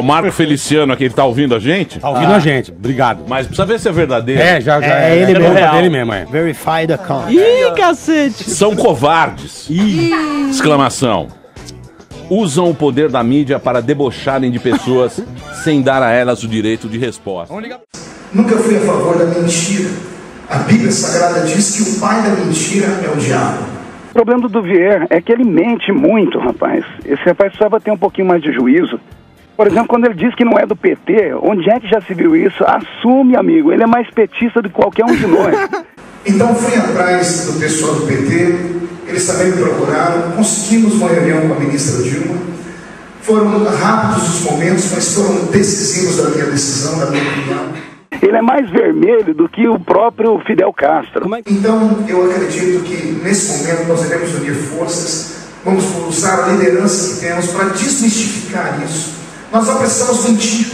O Marco Feliciano aqui, ele tá ouvindo a gente? Tá ouvindo a gente, obrigado. Mas precisa ver se é verdadeiro. É, já. É ele mesmo, é dele mesmo, é. Verify the account. Ih, cacete. São covardes. Ih. Exclamação. Usam o poder da mídia para debocharem de pessoas sem dar a elas o direito de resposta. Nunca fui a favor da mentira. A Bíblia Sagrada diz que o pai da mentira é o diabo. O problema do Duvivier é que ele mente muito, rapaz. Esse rapaz precisava ter um pouquinho mais de juízo. Por exemplo, quando ele diz que não é do PT, onde é que já se viu isso? Assume, amigo, ele é mais petista do que qualquer um de nós. Então fui atrás do pessoal do PT, eles também me procuraram, conseguimos uma reunião com a ministra Dilma. Foram rápidos os momentos, mas foram decisivos da minha decisão, da minha opinião. Ele é mais vermelho do que o próprio Fidel Castro. Então, eu acredito que nesse momento nós iremos unir forças, vamos usar a liderança que temos para desmistificar isso. Nós não precisamos mentir,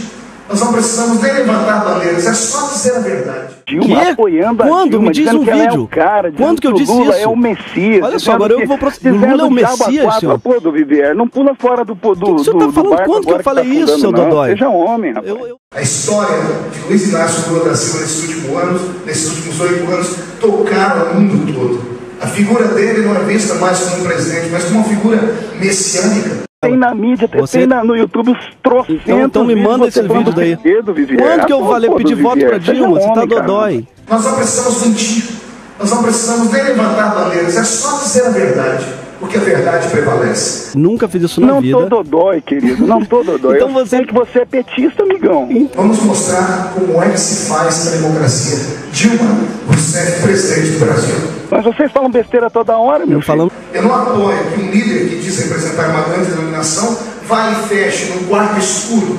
nós não precisamos nem levantar bandeiras, é só dizer a verdade. Dilma apoiando a Dilma, me diz um vídeo. É o cara, quando que eu disse Lula isso? É o Messias. Olha só, agora eu vou processar. Lula é o Messias, senhor. Pô, Duvivier, não pula fora do poder. O senhor tá falando quando que eu falei isso, seu Dodói? Seja homem, rapaz. A história de Luiz Inácio do Lula da Silva nesses últimos 8 anos, tocaram o mundo todo. A figura dele não é vista mais como um presidente, mas como uma figura messiânica. Tem na mídia, tem no YouTube os trocentos. Então me manda esse vídeo daí. Quando que eu falei pedir voto pra Dilma? Você tá dodói. Nós não precisamos mentir. Nós não precisamos nem levantar bandeiras. É só dizer a verdade. Porque a verdade prevalece. Nunca fiz isso na vida. Não tô dodói, querido. Não tô dodói. Então você... Eu sei que você é petista, amigão. Vamos mostrar como é que se faz a democracia. Dilma, você é presidente do Brasil. Mas vocês falam besteira toda hora, meu filho. Eu não apoio que um líder que diz representar uma grande denominação vá e feche num quarto escuro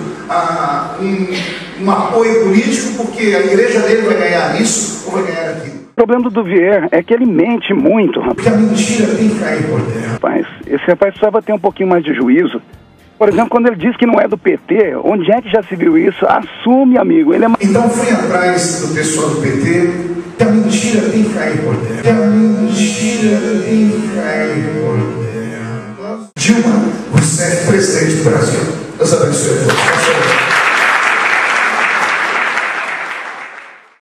um apoio político porque a igreja dele vai ganhar isso ou vai ganhar aquilo. O problema do Duvivier é que ele mente muito, rapaz. Porque a mentira tem que cair por terra. Rapaz, esse rapaz precisava ter um pouquinho mais de juízo. Por exemplo, quando ele diz que não é do PT, onde é que já se viu isso? Assume, amigo. Ele é... Então fui atrás do pessoal do PT, que a mentira tem que cair por terra. Que a mentira tem que cair por terra.